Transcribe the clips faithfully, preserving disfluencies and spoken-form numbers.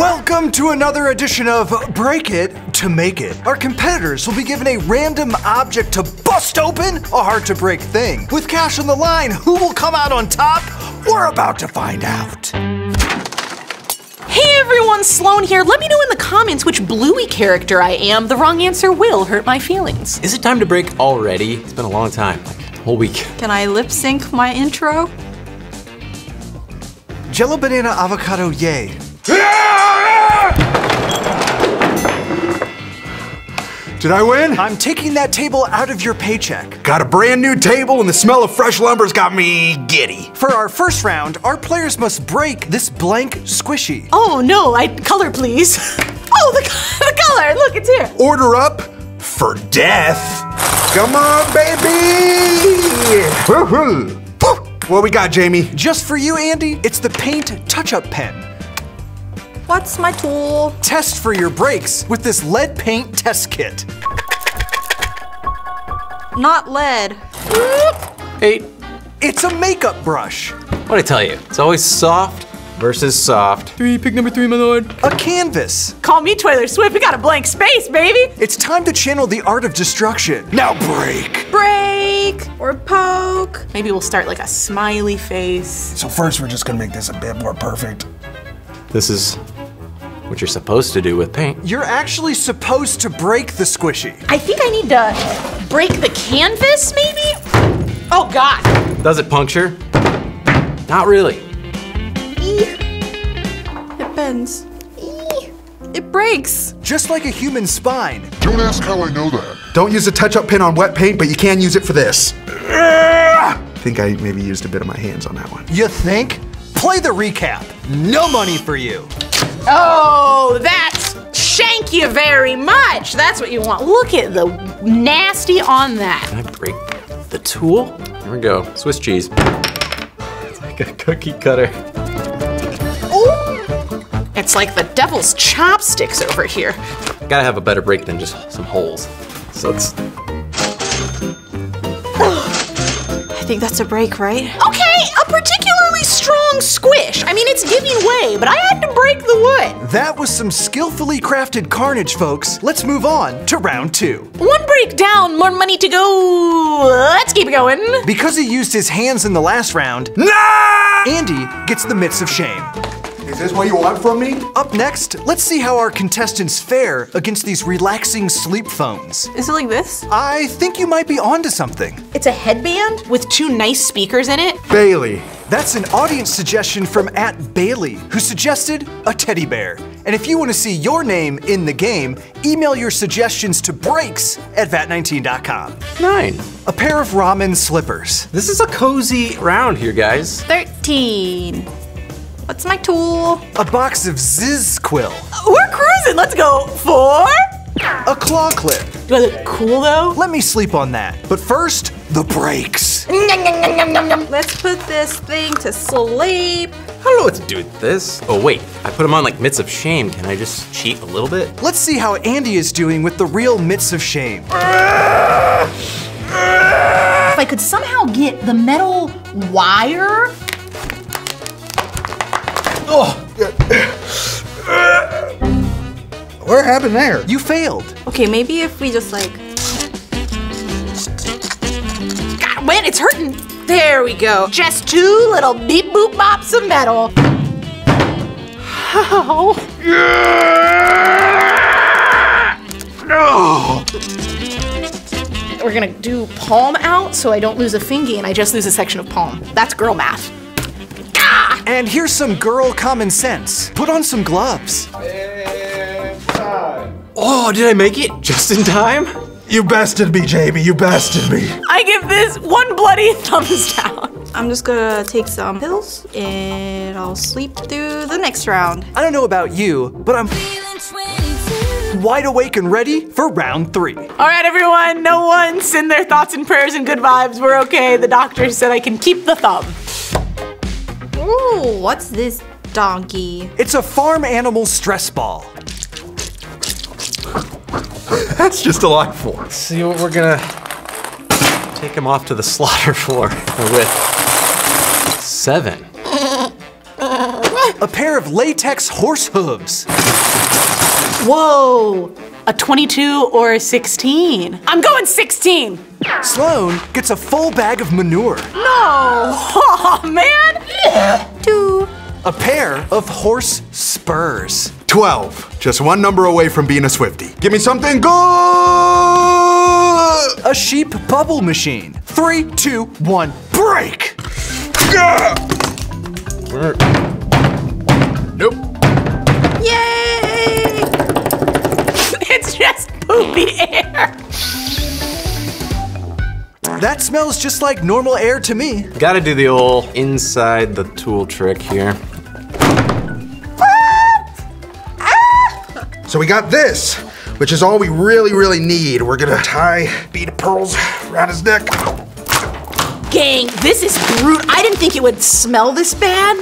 Welcome to another edition of Break It to Make It. Our competitors will be given a random object to bust open, a hard-to-break thing. With cash on the line, who will come out on top? We're about to find out. Hey everyone, Sloan here. Let me know in the comments which Bluey character I am. The wrong answer will hurt my feelings. Is it time to break already? It's been a long time, like a whole week. Can I lip sync my intro? Jello banana avocado yay. Did I win? I'm taking that table out of your paycheck. Got a brand new table and the smell of fresh lumber's got me giddy. For our first round, our players must break this blank squishy. Oh no, I color please. Oh, the, the color, look, it's here. Order up for death. Come on, baby. Woo-hoo. What we got, Jamie? Just for you, Andy, it's the paint touch-up pen. What's my tool? Test for your breaks with this lead paint test kit. Not lead. Eight. It's a makeup brush. What I tell you, it's always soft versus soft. Three, pick number three, my lord. A canvas. Call me Taylor Swift, we got a blank space, baby. It's time to channel the art of destruction. Now break. Break or poke. Maybe we'll start like a smiley face. So first, we're just gonna make this a bit more perfect. This is what you're supposed to do with paint. You're actually supposed to break the squishy. I think I need to break the canvas, maybe? Oh God. Does it puncture? Not really. It bends. It breaks. Just like a human spine. Don't ask how I know that. Don't use a touch-up pin on wet paint, but you can use it for this. I think I maybe used a bit of my hands on that one. You think? Play the recap. No money for you. Oh, that's shank you very much. That's what you want. Look at the nasty on that. Can I break the tool? Here we go. Swiss cheese. It's like a cookie cutter. Ooh. It's like the devil's chopsticks over here. Gotta have a better break than just some holes. So it's. I think that's a break, right? Okay, a particularly strong squish. I mean, it's giving way, but I had to break the wood. That was some skillfully crafted carnage, folks. Let's move on to round two. One break down, more money to go. Let's keep going. Because he used his hands in the last round, no! Andy gets the mitts of shame. Is this what you want from me? Up next, let's see how our contestants fare against these relaxing sleep phones. Is it like this? I think you might be onto something. It's a headband with two nice speakers in it. Bailey. That's an audience suggestion from at Bailey, who suggested a teddy bear. And if you want to see your name in the game, email your suggestions to breaks at vat nineteen dot com. Nine. A pair of ramen slippers. This is a cozy round here, guys. Thirteen. What's my tool? A box of Ziz Quill. We're cruising, let's go. Four. A claw clip. Do I look cool though? Let me sleep on that. But first, the breaks. Nom, nom, nom, nom, nom, nom. Let's put this thing to sleep. I don't know what to do with this. Oh wait, I put them on like mitts of shame. Can I just cheat a little bit? Let's see how Andy is doing with the real mitts of shame. If I could somehow get the metal wire. Oh. What happened there? You failed. Okay, maybe if we just like. God, when it's hurting. There we go. Just two little beep boop bops of metal. Oh. Yeah! No. We're gonna do palm out so I don't lose a fingy and I just lose a section of palm. That's girl math. And here's some girl common sense. Put on some gloves. Oh, did I make it? Just in time? You bested me, Jamie, you bested me. I give this one bloody thumbs down. I'm just gonna take some pills and I'll sleep through the next round. I don't know about you, but I'm wide awake and ready for round three. All right, everyone, no one send their thoughts and prayers and good vibes. We're okay, the doctor said I can keep the thumb. Ooh, what's this donkey? It's a farm animal stress ball. That's just a lot for. Let's see what we're gonna take him off to the slaughter floor with. Seven. A pair of latex horse hooves. Whoa, a twenty-two or a sixteen? I'm going sixteen. Sloan gets a full bag of manure. No, oh man. Yeah. Two. A pair of horse spurs. twelve, just one number away from being a Swiftie. Give me something good. A sheep bubble machine. Three, two, one, break. Yeah. Nope. Yay! It's just poopy air. That smells just like normal air to me. Gotta do the old inside the tool trick here. So we got this, which is all we really, really need. We're gonna tie a bead of pearls around his neck. Gang, this is brute. I didn't think it would smell this bad.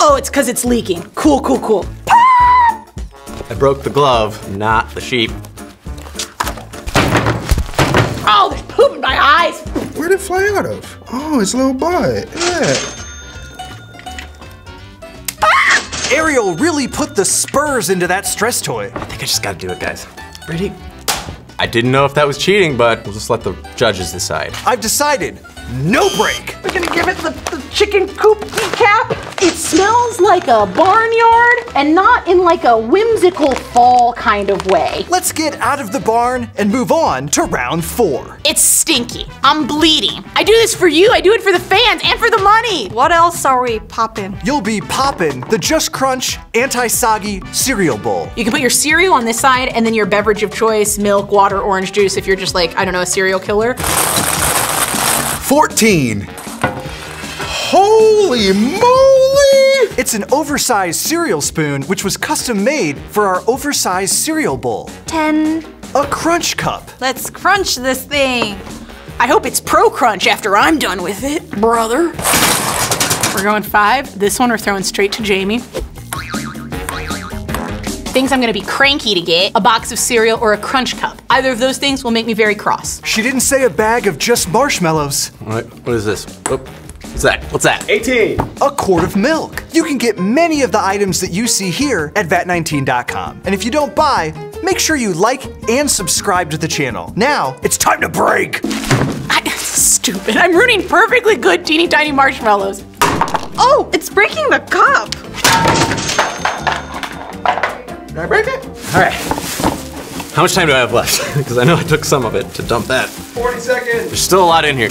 Oh, it's because it's leaking. Cool, cool, cool. I broke the glove, not the sheep. Oh, there's poop in my eyes. Where did it fly out of? Oh, his little butt. Yeah. Ah! Ariel really put the spurs into that stress toy. I think I just gotta do it, guys. Ready? I didn't know if that was cheating, but we'll just let the judges decide. I've decided. No break. We're gonna give it the, the chicken coop decap. It smells like a barnyard and not in like a whimsical fall kind of way. Let's get out of the barn and move on to round four. It's stinky. I'm bleeding. I do this for you. I do it for the fans and for the money. What else are we popping? You'll be popping the Just Crunch anti-soggy cereal bowl. You can put your cereal on this side and then your beverage of choice, milk, water, orange juice, if you're just like, I don't know, a serial killer. fourteen. Holy moly! It's an oversized cereal spoon, which was custom made for our oversized cereal bowl. ten. A crunch cup. Let's crunch this thing. I hope it's pro crunch after I'm done with it, brother. We're going five. This one we're throwing straight to Jamie. Things I'm gonna be cranky to get, a box of cereal or a crunch cup. Either of those things will make me very cross. She didn't say a bag of just marshmallows. All right, what is this? Oh, what's that? What's that? eighteen. A quart of milk. You can get many of the items that you see here at vat nineteen dot com. And if you don't buy, make sure you like and subscribe to the channel. Now, it's time to break. I, stupid, I'm ruining perfectly good teeny tiny marshmallows. Oh, it's breaking the cup. Did I break it? All right. How much time do I have left? Because I know I took some of it to dump that. forty seconds. There's still a lot in here.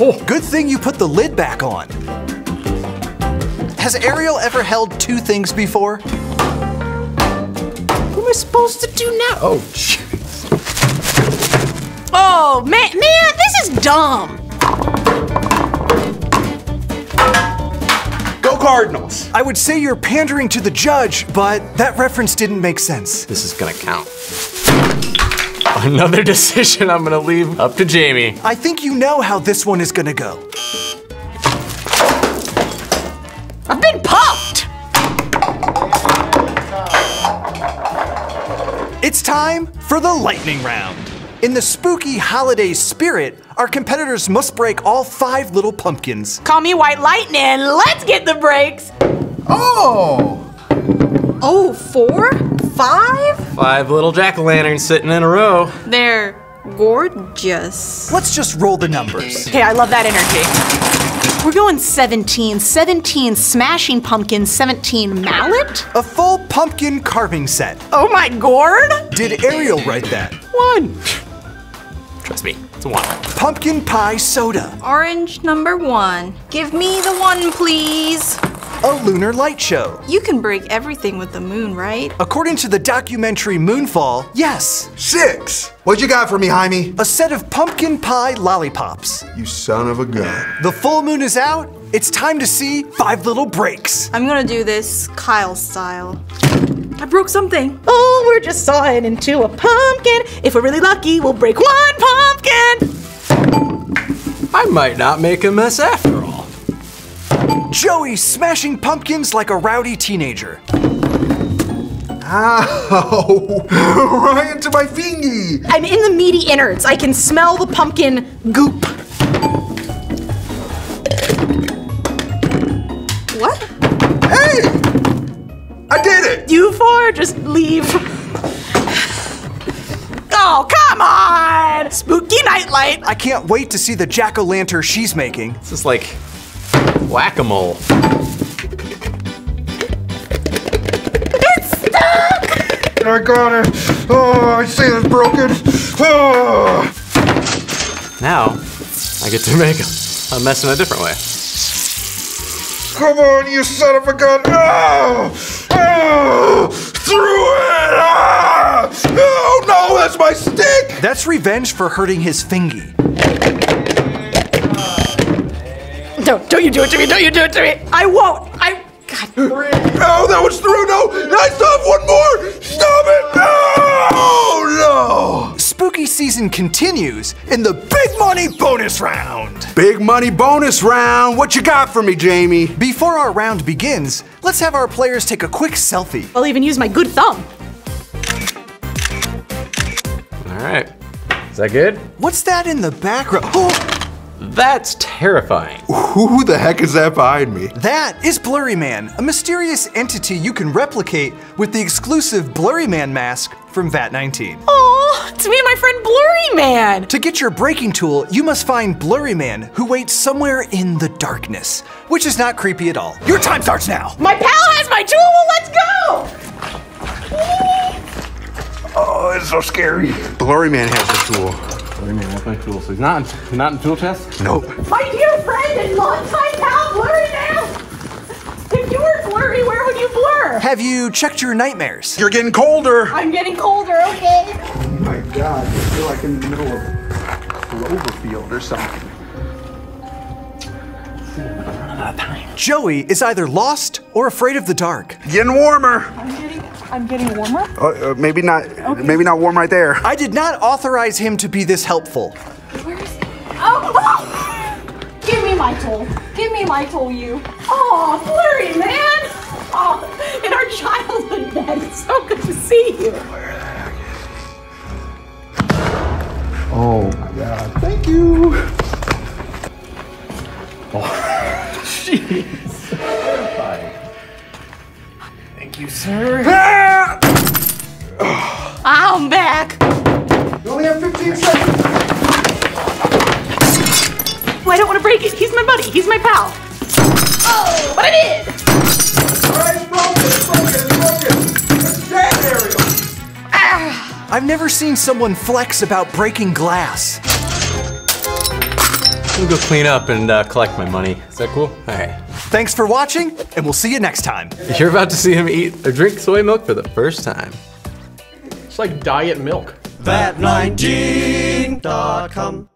Oh, good thing you put the lid back on. Has Ariel ever held two things before? What am I supposed to do now? Oh, jeez. Oh, man, man, this is dumb. Cardinals. I would say you're pandering to the judge, but that reference didn't make sense. This is gonna count. Another decision I'm gonna leave up to Jamie. I think you know how this one is gonna go. I've been pumped! It's time for the lightning round. In the spooky holiday spirit, our competitors must break all five little pumpkins. Call me White Lightning, let's get the breaks. Oh! Oh, four? Five? Five little jack-o'-lanterns sitting in a row. They're gorgeous. Let's just roll the numbers. Okay, I love that energy. We're going seventeen, seventeen smashing pumpkins, seventeen mallet. A full pumpkin carving set. Oh my gourd! Did Ariel write that? One. Trust me, it's a one. Pumpkin pie soda. Orange number one. Give me the one, please. A lunar light show. You can break everything with the moon, right? According to the documentary Moonfall, yes. Six. What you got for me, Jaime? A set of pumpkin pie lollipops. You son of a gun. The full moon is out. It's time to see five little breaks. I'm gonna do this Kyle style. I broke something. Oh, we're just sawing into a pumpkin. If we're really lucky, we'll break one pumpkin. I might not make a mess after all. Joey smashing pumpkins like a rowdy teenager. Ow, right into my fingy. I'm in the meaty innards. I can smell the pumpkin goop. What? you for? Just leave. Oh, come on! Spooky nightlight! I can't wait to see the jack-o'-lantern she's making. This is like whack-a-mole. It's stuck! I got it! Oh, I see it's broken! Oh. Now, I get to make a mess in a different way. Come on, you son of a gun! No! Oh! Through it! Ah! Oh no, that's my stick! That's revenge for hurting his fingy. No, don't you do it to me, don't you do it to me! I won't! I... God. No, that was through, no! I still have one more! Stop it! No! Oh no! Spooky season continues in the big money bonus round! Big money bonus round! What you got for me, Jamie? Before our round begins, let's have our players take a quick selfie. I'll even use my good thumb. All right. Is that good? What's that in the background? Oh. That's terrifying. Who the heck is that behind me? That is Blurry Man, a mysterious entity you can replicate with the exclusive Blurry Man mask from Vat nineteen. Oh, it's me and my friend Blurry Man! To get your breaking tool, you must find Blurry Man, who waits somewhere in the darkness, which is not creepy at all. Your time starts now! My pal has my tool! Let's go! Oh, it's so scary. Blurry Man has the tool. Blurry Man, that's my tool. So he's not in, he's not in tool chest? Nope. My dear friend and longtime pal, Blurry Man! If you were blurry, where would you blur? Have you checked your nightmares? You're getting colder! I'm getting colder, okay? Oh my god, I feel like in the middle of Cloverfield or something. Joey is either lost or afraid of the dark. Getting warmer. I'm getting, I'm getting warmer? Uh, uh, maybe not, okay. Maybe not warm right there. I did not authorize him to be this helpful. Where is he? Oh, oh! Give me my tool. Give me my tool, you. Oh, Blurry Man. Oh, in our childhood bed. It's so good to see you. Oh my god, thank you. Oh, jeez. Terrifying. Thank you, sir. Ah! Oh. I'm back. You only have fifteen seconds. Well, I don't want to break it. He's my buddy. He's my pal. Oh, what I did. All right, it's broken, it's broken, it's broken. It's dead, Ariel. Ah. I've never seen someone flex about breaking glass. I'm gonna go clean up and uh, collect my money. Is that cool? All right. Thanks for watching, and we'll see you next time. You're about to see him eat or drink soy milk for the first time. It's like diet milk. Vat nineteen dot com